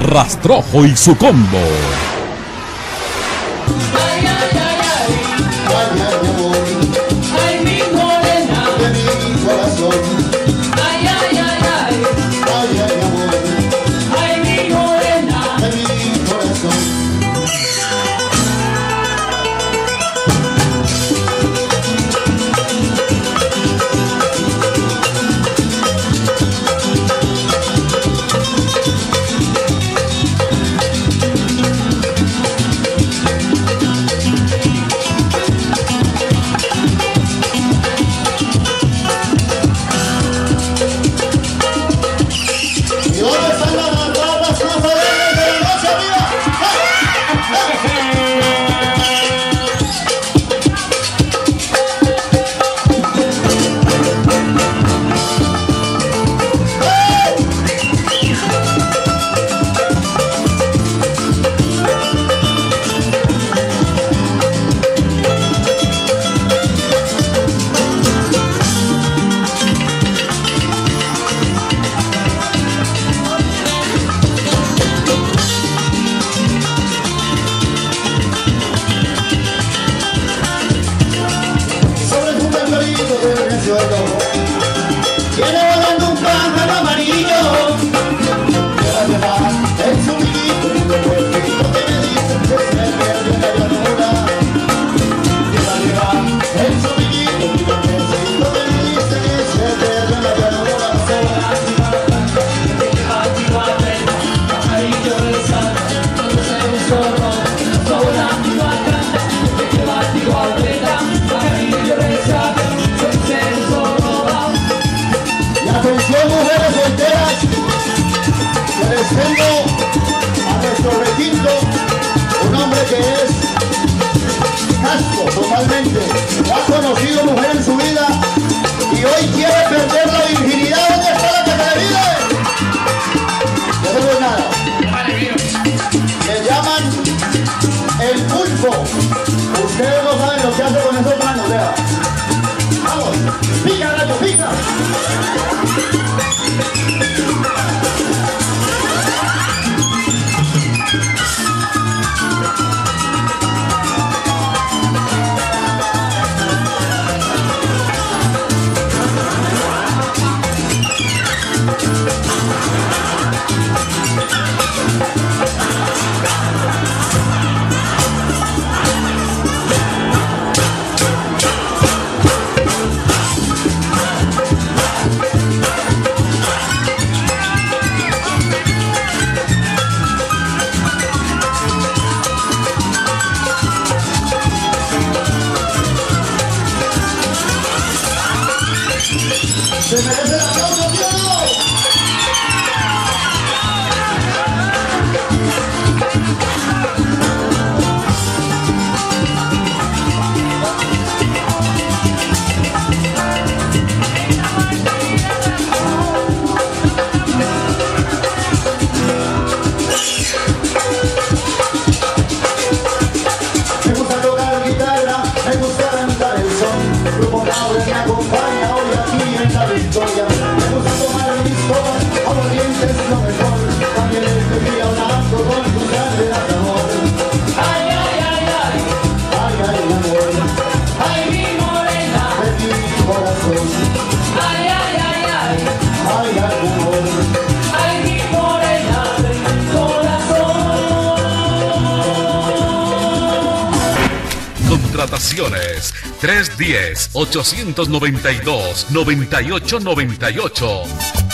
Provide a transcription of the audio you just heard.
Rastrojo y su combo. Ay, ay, ay, ay, ay, mi morena, de mi corazón. Ay, ay, ay, ay, ay, ay, amor, ay, mi morena, de mi corazón. Viene volando un pájaro amarillo que va a llevar en su nido un recuerdito que me dicen que es el verde de la luna. Que va a llevar en su nido un recuerdito que me dicen que es el verde de la luna. Se va a llevar el pajarillo del sal, donde se ve un zorro. Se va a llevar el pajarillo del sal, donde se ve un zorro. Atención, mujeres solteras, le presento a nuestro recinto un hombre que es casto totalmente, no ha conocido mujer en su vida y hoy quiere perder la virginidad. ¿Dónde está la Catarina? No se ve nada. Le llaman el pulpo. Ustedes no saben lo que hace con esos manos, vea. Vamos, pica, rayo, pica. ¡Se merece el aplauso, tío! Me gusta tocar guitarra, me gusta cantar el son. El Grupo Cable me acompaña hoy aquí en la victoria. Me gusta tomar mis copas, aguardiente es lo mejor. También escribía un acto con tu grande amor. Ay, ay, ay, ay, ay, ay, amor, ay, mi morena, de mi corazón. Ay, ay, ay, ay, ay, ay, amor, ay, mi morena, de mi corazón. Contrataciones 310-892-9898.